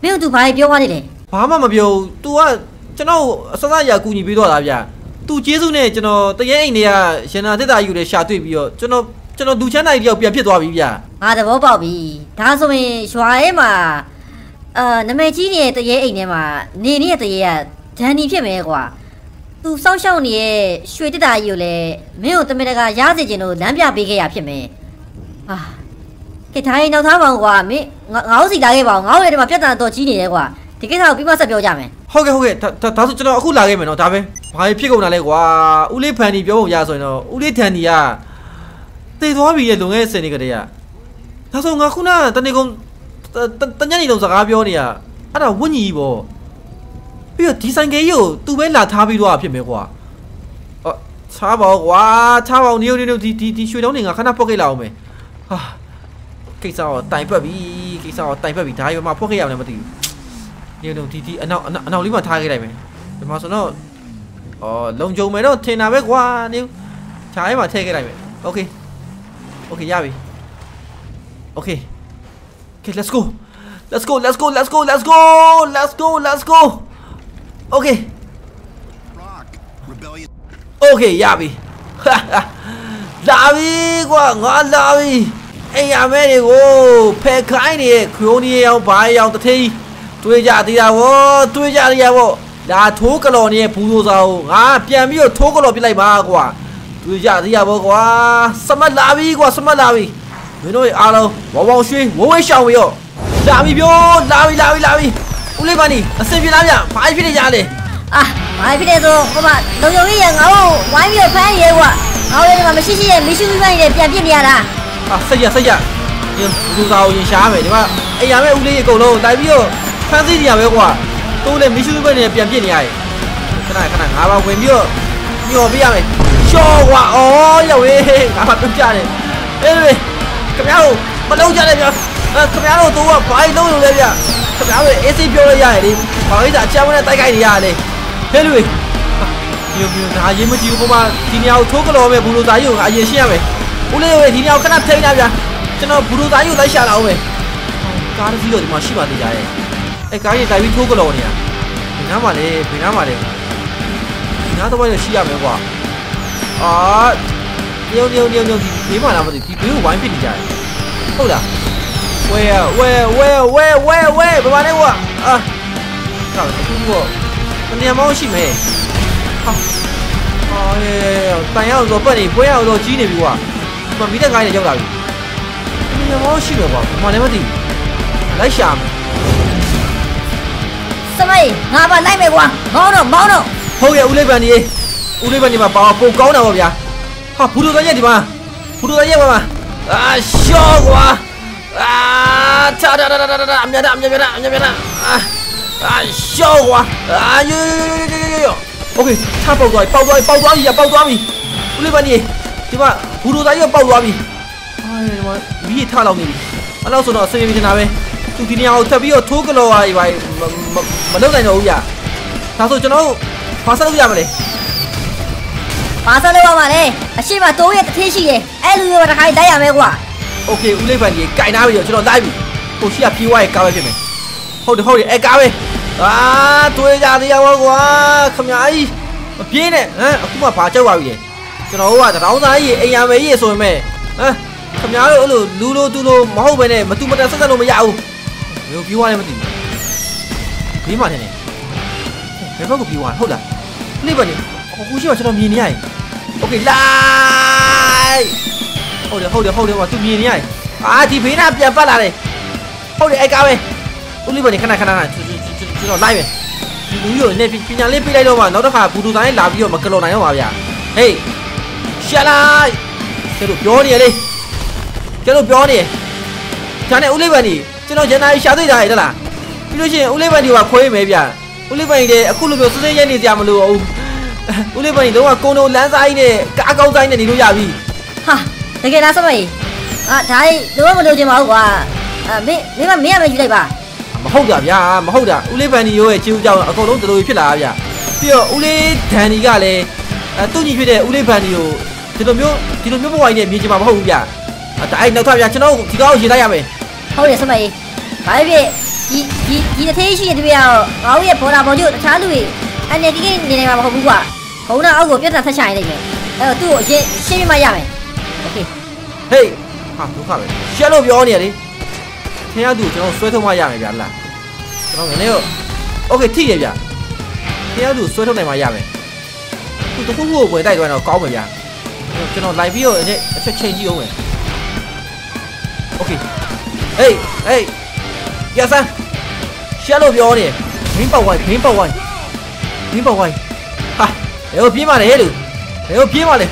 没有都怕表我的嘞。爸妈嘛表，都啊，就那三三廿公里表多啦表，都接触呢，就那就那路线那一条表偏多啊表， ကျွန်တော်လူချမ်းသားကြီးတယောက်ပြန်ဖြစ်သွားပြီဗျာငါသဘောပေါက်ပြီဒါဆိုရင်ရွှေတက်တာကြီးကိုလည်းမင်းတို့တမင်တကာရားစေခြင်းလို့လမ်းပြပေးခဲ့ရဖြစ်မယ်အာကဲထားရင်နောက်သားမှန်ကွာမင်းငါးစီလာခဲ့ပါငါးဦးလည်းဒီမှာပြတ်တာတော့ကြီးနေတယ်ကွာတကယ်တော့ပြမဆက်ပြောကြမယ်ဟုတ်ကဲ့ဟုတ်ကဲ့ဒါဆိုကျွန်တော်အခုလာခဲ့မယ်နော်ဒါပဲဘာဖြစ်ကုန်တာလဲကွာဦးလေးဖန်ကြီးပြောဖို့ရဆိုရင်တော့ဦးလေးထန်ကြီးကတိသွားပြီလေ ตอนนี้นี่ลงสกาเปียวเนี่ยอะน่ะวุ่นยีบ่เปียดีไซน์เกยอยู่ตู้เว้นหลาท้าไปตัวอ่ะဖြစ်มั้ยกว่าอ๋อช้าบ่กว่าช้าบ่นี่นี่นี่ที่ที่ช่วยน้องนี่งาคณะปอกไก่ลาออกมั้ยอ่ะไก่ซ่าอ๋อตายปะบีไก่ซ่าตายปะบีท้าอยู่มาพวกไก่ลาออกมั้ยมาซะเนาะอ๋อลงจုံมั้ยเนาะเทนน่ะเว้ยกว่านี่ช้าให้มาแท้ไก่ได้มั้ยโอเค Okay, Yavi. Okay, okay, let's go. Let's go, let's go, let's go, let's go, let's go, let's go. Okay. Okay, Yavi. Yavi, gua ngan Yavi. Hey, Yavi, gua pekai ni, kau ni yang baik yang terti. Tujuh jari aku. Dah tuh kalau ni putus aku, ah, biar dia tuh kalau bila iba gua. 对呀，对呀，我什么拉比瓜，什么拉比，没弄阿龙，我往水，我为小朋友，拉比彪，拉比，乌雷巴尼，身边拉比，爬一边的家里啊。iPad 中，我把龙游一眼，然后玩没有翻译过，然后我们谢没修翻译变变变的。啊，谁讲？人不招人瞎呗，对吧？哎呀，没屋里狗喽，代表看谁家没过，都来没修翻译变变的。看哪，俺把文表，你好变没？笑话哦，呀喂，俺把弄假的，哎喂，怎么样？把弄假的表，怎么样？我都啊，把一弄弄来表，怎么样？喂 ，AC 表了呀的，把一打家伙呢，大概的呀的。 Hello, you are you with you, Tina, Tokolo, Buruzayu, I share it. Ulay, Tina, can I tell you? Buruzayu, I shall away. God, you are the Mashiva. I carry it, I will Tokolo. Pinamade. Another one is Shia. Ah, no, you want to do one thing. Hold up. Where, whatever. Ah, 你还冒险没？好，哎呀，但要做不呢，不要做几年比哇，把别的干的交代。你还冒险没哇？妈的妈的，来想。什么？俺把来没哇？毛呢？好呀，屋里边你把包包搞哪个呀？好，葡萄干叶吧嘛。啊，笑话！啊，哒，俺们家的。啊。 啊，笑话！啊哟 ！OK， 他包装米，屋里边的，对吧？葫芦蛋又包装米，哎呀妈，米也太老米了。俺老说呢，随便去拿呗。就今天我特别要偷个了啊，因为没弄在那屋呀。他说叫我发烧了呀嘛嘞，发烧了嘛嘞，起码多月的天气耶，哎，六月我这还带呀没过。OK， 屋里边的该拿呗就叫我拿呗，我需要 PY 搞一下没？ 好的，哎，干呗！啊，对呀，我看呀，哎，别呢，嗯，我们把这玩意，这老娃子老大爷，哎呀，没意思没，嗯，看呀，路没好呗呢，没多么点事情都没有，有比完没得？比嘛的呢？没办法比完，好了，那边呢？我估计我这都没呢哎 ，OK， 来，好的，我都没呢哎，啊，这边那边不来嘞，好的，哎，干呗！ 屋里边你看，这来呗！没有，那平常别来了嘛，老多哈，不都在拉比哦，嘛跟老奶奶玩呀？嘿，下来，这都表弟嘞，现在屋里边的，这老人家下水来的啦，比如说屋里边的话可以没变，屋里边的苦路表时间也你这么路哦，屋里边的都话公路烂晒的，嘎高晒的你都下比，哈，你给拿什么？啊，他那么多钱毛瓜，啊，没有来吧？ မဟုတ်ကြဗျာမဟုတ်တာဦးလေးပန်ဒီရိုးရဲ့ခြေဦးကြောင့်အကုန်လုံးတလူဖြစ်လာဗျာပြီးတော့ဦးလေးဒန်ဒီကလည်းသူ့ညီဖြစ်တဲ့ဦးလေးပန်ဒီကိုဒီလိုမျိုးဘဝကြီးနဲ့မြင်ချင်မှာမဟုတ်ဘူးဗျာဒါအဲ့နောက်ထပ်ဗျာကျွန်တော်ဒီကောင်ကိုရေလိုက်ရမယ်ဟုတ်တယ်ဆမကြီးဘာဖြစ်ဒီတစ်ထည့်ရှိတဲ့တွေ့ရတော့ငါ့ရဲ့ဘောနာဘောကျိုးတခြားလူတွေအနေကြီးနေနေမှာမဟုတ်ဘူးကွာဘုံနာအောက်ကိုပြတ်တာဆက်ချရနေတယ်အဲ့တော့သူ့ကိုရှင်းပြမှရမယ်โอเคဟေးဟာဒုက္ခပဲရှင်းလို့ပြောနေရတယ် 天下路，这种水桶嘛压没压啦？这种没有 ，OK， 踢也压。天下路水桶那嘛压没？都不会带断了，搞没压？这种来比哦，这千几欧没 ？OK， 哎，亚三，下路标的，明白歪，哈，要别嘛嘞，路，要别嘛嘞，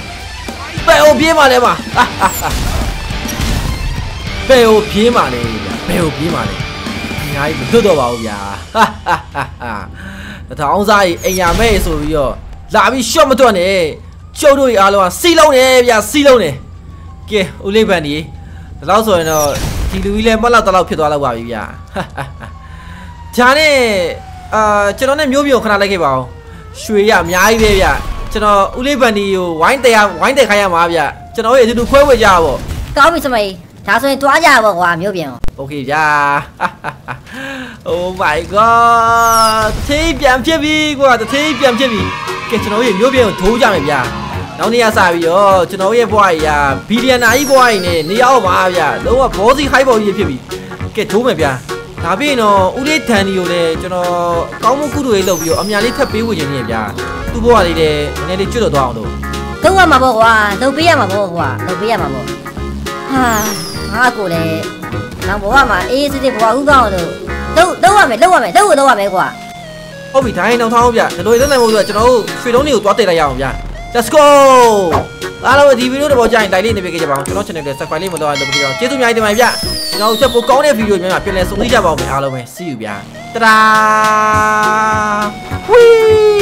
别嘛嘞嘛，啊，别嘛嘞。 没有比嘛嘞，你还不知道吧？呀，哈！他王三哎呀没说哟，那边什么多呢？就对阿罗西龙呢，给屋里边的，老说呢，地里嘞没老多老偏多了话呀，哈！像呢，这种呢没有看到那个吧？水呀，棉衣呀，这种屋里边的有玩的看呀嘛呀，这种也就都快回家不？搞没什么。 他说多家伙话没有变哦。OK 呀，哈 ，Oh my god， 太变偏僻过，太变偏僻，跟这老爷没有变哦，头家没变。然后你也傻逼哦，这老爷不爱呀，比你那一不爱呢，你要嘛呀，那我脖子还包也偏僻，跟头没变。那边呢，屋里田里有嘞，这老高木古路的路有，俺们家里特别有钱的呀，都不话的嘞，那里住了多少多？都我嘛不话，都不要嘛不。啊。 啊，过来，那不玩嘛？哎，这不玩，我搞的，都玩没过。ဟုတ်ပြီဒါရင်နောက်ထောင်းဗျဒီလိုတက်နိုင်ဖို့ဆိုတော့ကျွန်တော်တို့ရွှေတုံးတွေကိုသွားတိတ်လိုက်ရအောင်ဗျ Let's go အားလုံးဒီဗီဒီယိုတော့ကြိုင်တိုင်းလေးနေပေးကြပါအောင်ကျွန်တော် channel ကို subscribe လေးမလုပ်ရလို့ပြီးတော့ကျေးဇူးများတင်ပါတယ်ဗျကျွန်တော်တို့ချက်ပိုကောင်းတဲ့ဗီဒီယိုများပြန်လည်ဆုံတွေ့ကြပါအောင်အားလုံးပဲ see you ဗျတရာဝီ